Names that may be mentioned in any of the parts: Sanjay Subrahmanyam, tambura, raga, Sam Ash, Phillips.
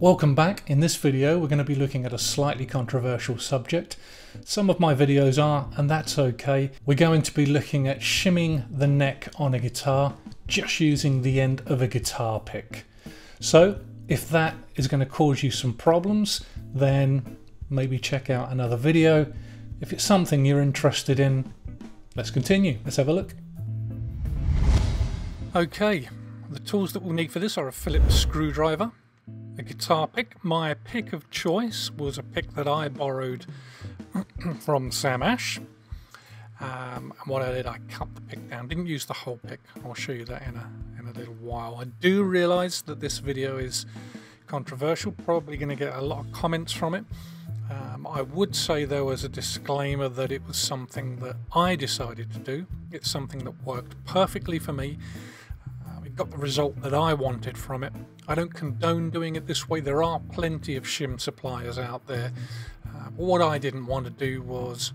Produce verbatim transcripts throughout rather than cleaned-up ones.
Welcome back. In this video we're going to be looking at a slightly controversial subject. Some of my videos are, and that's okay. We're going to be looking at shimming the neck on a guitar just using the end of a guitar pick. So if that is going to cause you some problems, then maybe check out another video. If it's something you're interested in, let's continue. Let's have a look. Okay, the tools that we'll need for this are a Phillips screwdriver, a guitar pick. My pick of choice was a pick that I borrowed from Sam Ash. Um, and what I did, I cut the pick down, didn't use the whole pick. I'll show you that in a, in a little while. I do realise that this video is controversial, probably going to get a lot of comments from it. Um, I would say though, as a disclaimer, that it was something that I decided to do. It's something that worked perfectly for me. Got the result that I wanted from it. I don't condone doing it this way. There are plenty of shim suppliers out there. Uh, what I didn't want to do was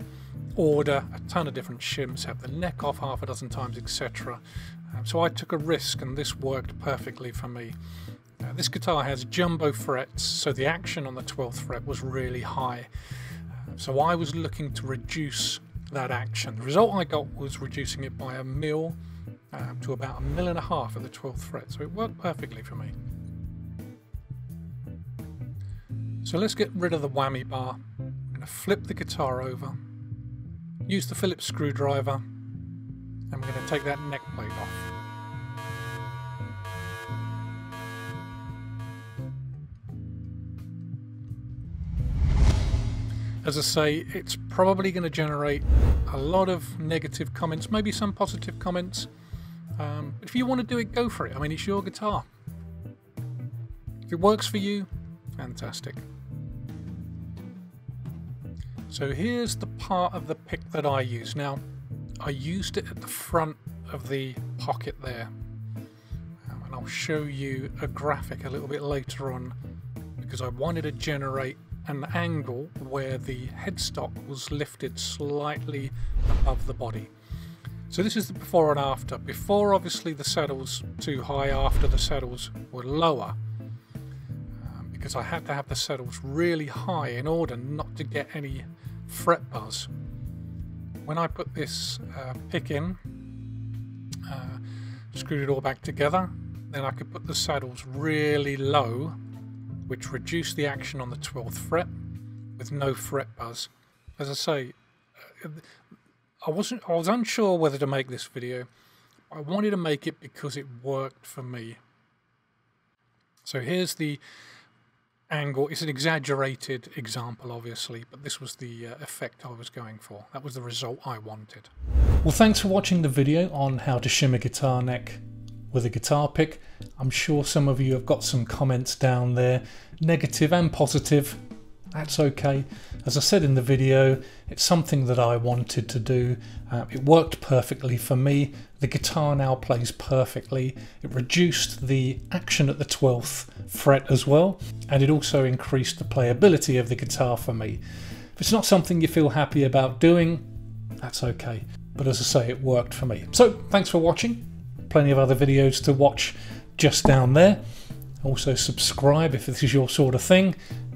order a ton of different shims, have the neck off half a dozen times, et cetera. Uh, so I took a risk and this worked perfectly for me. Uh, this guitar has jumbo frets, so the action on the twelfth fret was really high. Uh, so I was looking to reduce that action. The result I got was reducing it by a mil, Um, to about a mil and a half at the twelfth fret, so it worked perfectly for me. So let's get rid of the whammy bar. I'm going to flip the guitar over, use the Phillips screwdriver, and we're going to take that neck plate off. As I say, it's probably going to generate a lot of negative comments, maybe some positive comments. Um, if you want to do it, go for it. I mean, it's your guitar. If it works for you, fantastic. So here's the part of the pick that I use. Now, I used it at the front of the pocket there. Um, and I'll show you a graphic a little bit later on, because I wanted to generate an angle where the headstock was lifted slightly above the body. So this is the before and after. Before, obviously the saddle's too high, after the saddles were lower, um, because I had to have the saddles really high in order not to get any fret buzz. When I put this uh, pick in, uh, screwed it all back together, then I could put the saddles really low, which reduced the action on the twelfth fret with no fret buzz. As I say, uh, I wasn't, I was unsure whether to make this video. I wanted to make it because it worked for me. So here's the angle. It's an exaggerated example, obviously, but this was the uh, effect I was going for. That was the result I wanted. Well, thanks for watching the video on how to shim a guitar neck with a guitar pick. I'm sure some of you have got some comments down there, negative and positive. That's okay. As I said in the video, it's something that I wanted to do. Uh, it worked perfectly for me. The guitar now plays perfectly. It reduced the action at the twelfth fret as well, and it also increased the playability of the guitar for me. If it's not something you feel happy about doing, that's okay. But as I say, it worked for me. So thanks for watching. Plenty of other videos to watch just down there. Also subscribe if this is your sort of thing,